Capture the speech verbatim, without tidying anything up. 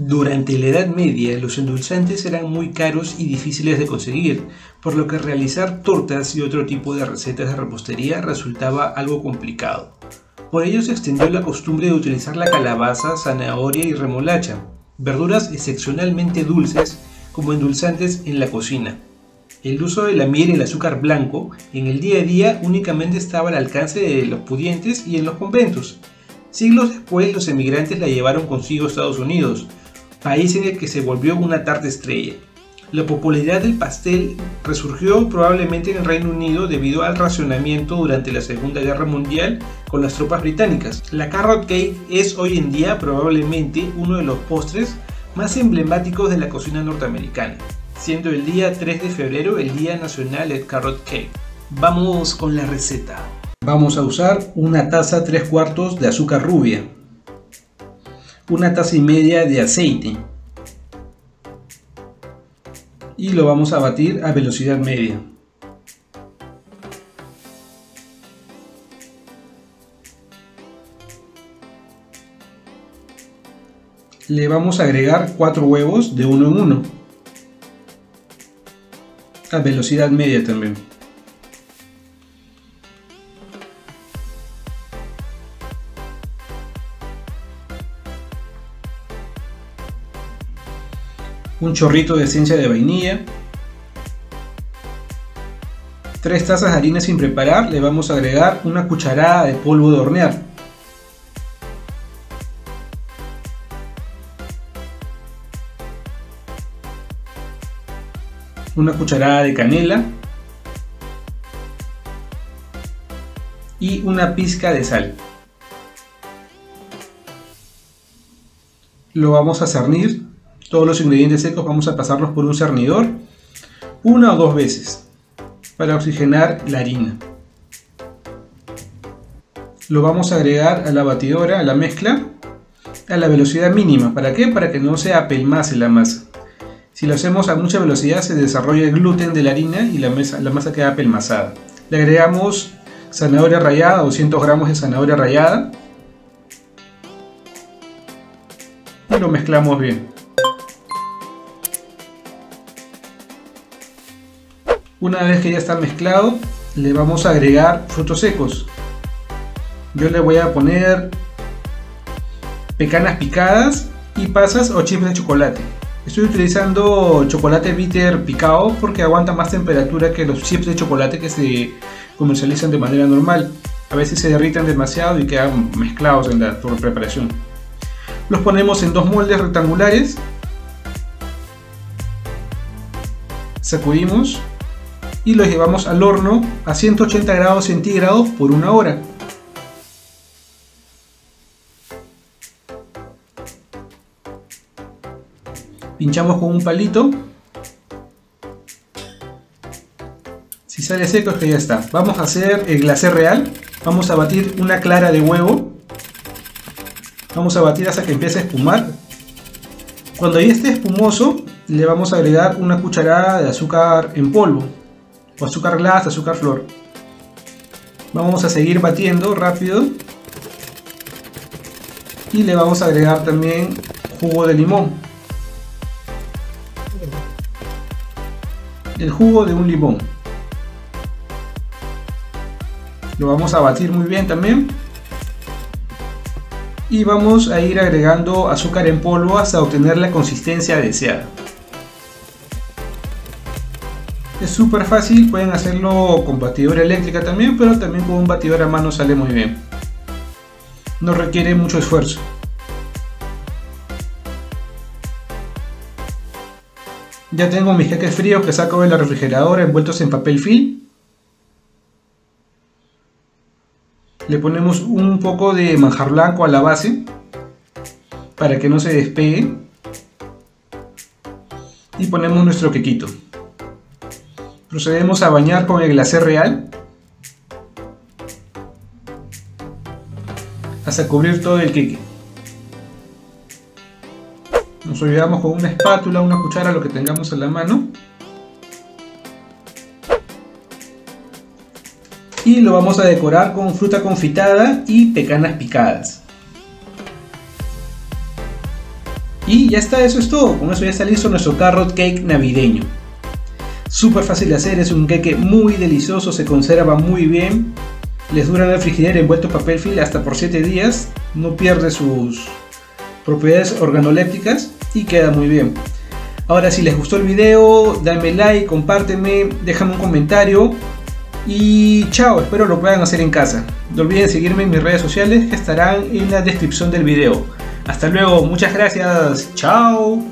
Durante la Edad Media, los endulzantes eran muy caros y difíciles de conseguir, por lo que realizar tortas y otro tipo de recetas de repostería resultaba algo complicado. Por ello se extendió la costumbre de utilizar la calabaza, zanahoria y remolacha, verduras excepcionalmente dulces, como endulzantes en la cocina. El uso de la miel y el azúcar blanco en el día a día únicamente estaba al alcance de los pudientes y en los conventos. Siglos después, los emigrantes la llevaron consigo a Estados Unidos, país en el que se volvió una tarta estrella. La popularidad del pastel resurgió probablemente en el Reino Unido debido al racionamiento durante la Segunda Guerra Mundial con las tropas británicas. La Carrot Cake es hoy en día probablemente uno de los postres más emblemáticos de la cocina norteamericana, siendo el día tres de febrero el Día Nacional del Carrot Cake. Vamos con la receta. Vamos a usar una taza tres cuartos de azúcar rubia, una taza y media de aceite, y lo vamos a batir a velocidad media. Le vamos a agregar cuatro huevos de uno en uno, a velocidad media también. Un chorrito de esencia de vainilla. Tres tazas de harina sin preparar, le vamos a agregar una cucharada de polvo de hornear. Una cucharada de canela. Y una pizca de sal. Lo vamos a cernir. Todos los ingredientes secos vamos a pasarlos por un cernidor una o dos veces para oxigenar la harina. Lo vamos a agregar a la batidora, a la mezcla, a la velocidad mínima. ¿Para qué? Para que no se apelmace la masa. Si lo hacemos a mucha velocidad se desarrolla el gluten de la harina y la, masa, la masa queda apelmazada. Le agregamos zanahoria rallada, doscientos gramos de zanahoria rallada, y lo mezclamos bien. Una vez que ya está mezclado, le vamos a agregar frutos secos. Yo le voy a poner pecanas picadas y pasas o chips de chocolate. Estoy utilizando chocolate bitter picado porque aguanta más temperatura que los chips de chocolate que se comercializan de manera normal. A veces se derriten demasiado y quedan mezclados en la preparación. Los ponemos en dos moldes rectangulares. Sacudimos. Y los llevamos al horno a ciento ochenta grados centígrados por una hora. Pinchamos con un palito. Si sale seco es que ya está. Vamos a hacer el glacé real. Vamos a batir una clara de huevo. Vamos a batir hasta que empiece a espumar. Cuando ya esté espumoso, le vamos a agregar una cucharada de azúcar en polvo. O azúcar glass, azúcar flor. Vamos a seguir batiendo rápido. Y le vamos a agregar también jugo de limón. El jugo de un limón. Lo vamos a batir muy bien también. Y vamos a ir agregando azúcar en polvo hasta obtener la consistencia deseada. Es súper fácil, pueden hacerlo con batidora eléctrica también, pero también con un batidor a mano sale muy bien. No requiere mucho esfuerzo. Ya tengo mis queques fríos que saco de la refrigeradora envueltos en papel film. Le ponemos un poco de manjar blanco a la base para que no se despegue. Y ponemos nuestro quequito. Procedemos a bañar con el glacé real hasta cubrir todo el queque. Nos ayudamos con una espátula, una cuchara, lo que tengamos en la mano. Y lo vamos a decorar con fruta confitada y pecanas picadas. Y ya está, eso es todo. Con eso ya está listo nuestro carrot cake navideño. Súper fácil de hacer, es un queque muy delicioso, se conserva muy bien. Les dura en la frigidera envuelto en papel film hasta por siete días. No pierde sus propiedades organolépticas y queda muy bien. Ahora, si les gustó el video, dame like, compárteme, déjame un comentario. Y chao, espero lo puedan hacer en casa. No olviden seguirme en mis redes sociales que estarán en la descripción del video. Hasta luego, muchas gracias, chao.